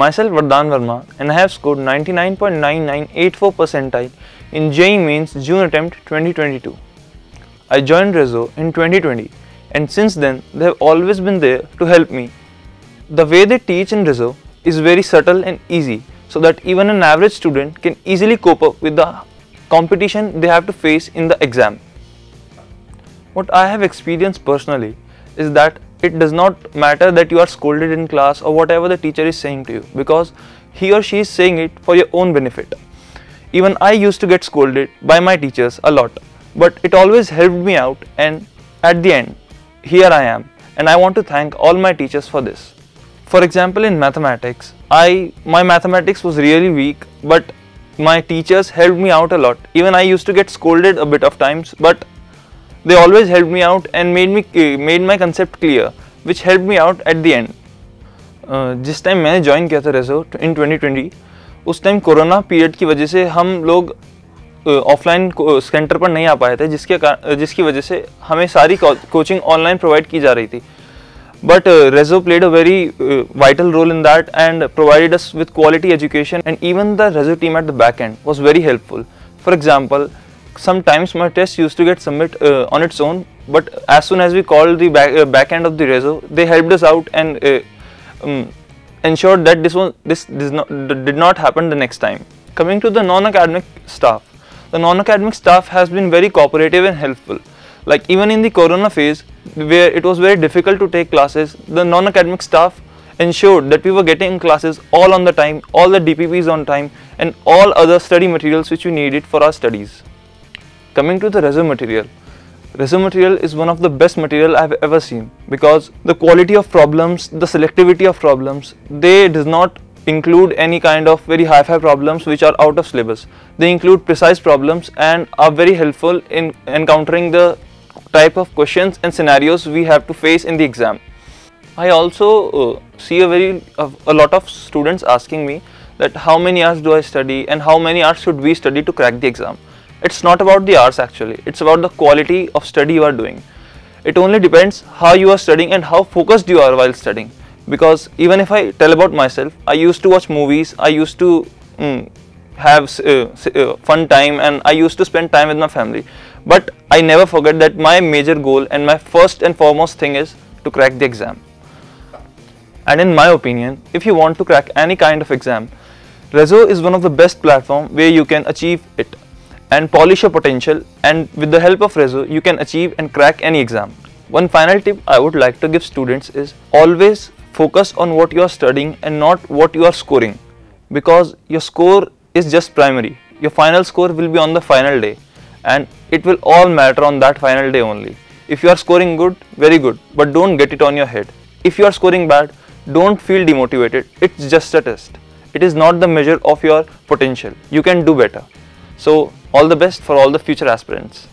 Myself Vardhan Verma, and I have scored 99.9984 percentile in JEE Main's June attempt 2022. I joined Rezo in 2020, and since then they have always been there to help me. The way they teach in Rezo is very subtle and easy, so that even an average student can easily cope up with the competition they have to face in the exam. What I have experienced personally is that it does not matter that you are scolded in class or whatever the teacher is saying to you, because he or she is saying it for your own benefit. Even I used to get scolded by my teachers a lot, but it always helped me out, and at the end, here I am, and I want to thank all my teachers for this. For example, in mathematics, my mathematics was really weak, but my teachers helped me out a lot. Even I used to get scolded a bit of times, but they always helped me out and made my concept clear, which helped me out at the end. जिस time मैंने join किया था Rezo in 2020, उस time corona period की वजह से हम लोग ऑफलाइन सेंटर पर नहीं आ पाए थे, जिसकी वजह से हमें सारी कोचिंग ऑनलाइन प्रोवाइड की जा रही थी. But Rezo played a very vital role in that and provided us with quality education, and even the Rezo team at the back end was very helpful. For example, sometimes my tests used to get submitted on its own, but as soon as we called the back end of the Rezo, they helped us out and ensured that this did not happen the next time. Coming to the non-academic staff, the non-academic staff has been very cooperative and helpful. Like even in the corona phase, where it was very difficult to take classes, the non-academic staff ensured that we were getting classes all on the time, all the DPPs on time, and all other study materials which we needed for our studies. Coming to the Rezo material is one of the best material I have ever seen, because the quality of problems, the selectivity of problems, they does not include any kind of very hi-fi problems which are out of syllabus. They include precise problems and are very helpful in encountering the type of questions and scenarios we have to face in the exam. I also see a lot of students asking me that how many hours do I study and how many hours should we study to crack the exam. It's not about the hours actually, it's about the quality of study you are doing. It only depends how you are studying and how focused you are while studying. Because even if I tell about myself, I used to watch movies, I used to have fun time, and I used to spend time with my family. But I never forget that my major goal and my first and foremost thing is to crack the exam. And in my opinion, if you want to crack any kind of exam, Rezo is one of the best platforms where you can achieve it and polish your potential, and with the help of Rezo, you can achieve and crack any exam. One final tip I would like to give students is always focus on what you are studying and not what you are scoring, because your score is just primary. Your final score will be on the final day, and it will all matter on that final day only. If you are scoring good, very good, but don't get it on your head. If you are scoring bad, don't feel demotivated. It's just a test. It is not the measure of your potential. You can do better. So all the best for all the future aspirants.